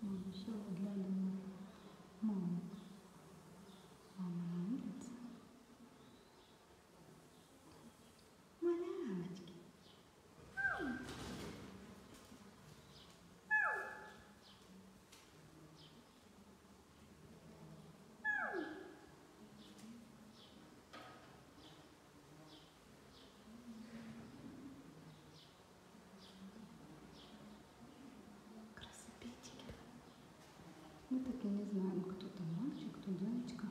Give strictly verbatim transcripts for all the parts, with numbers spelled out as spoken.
Все для Лены. Мама. Мама нравится. Малявочки. Мы так и не знаем, кто там мальчик, кто девочка.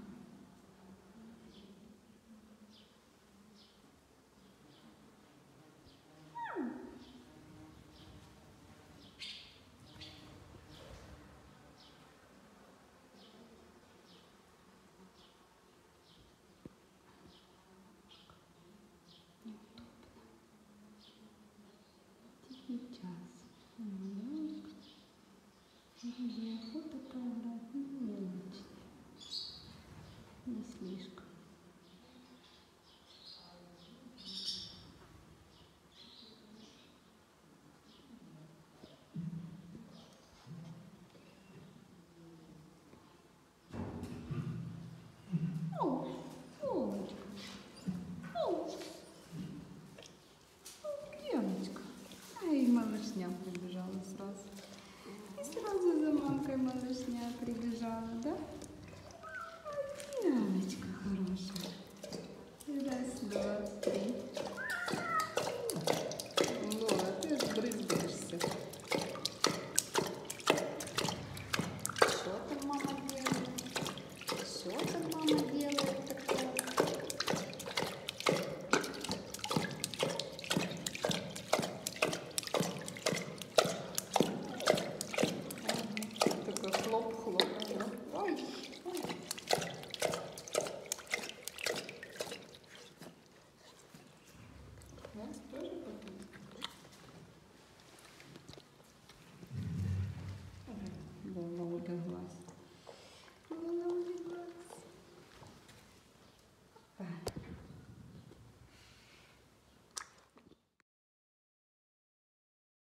Неудобно. Тихий час.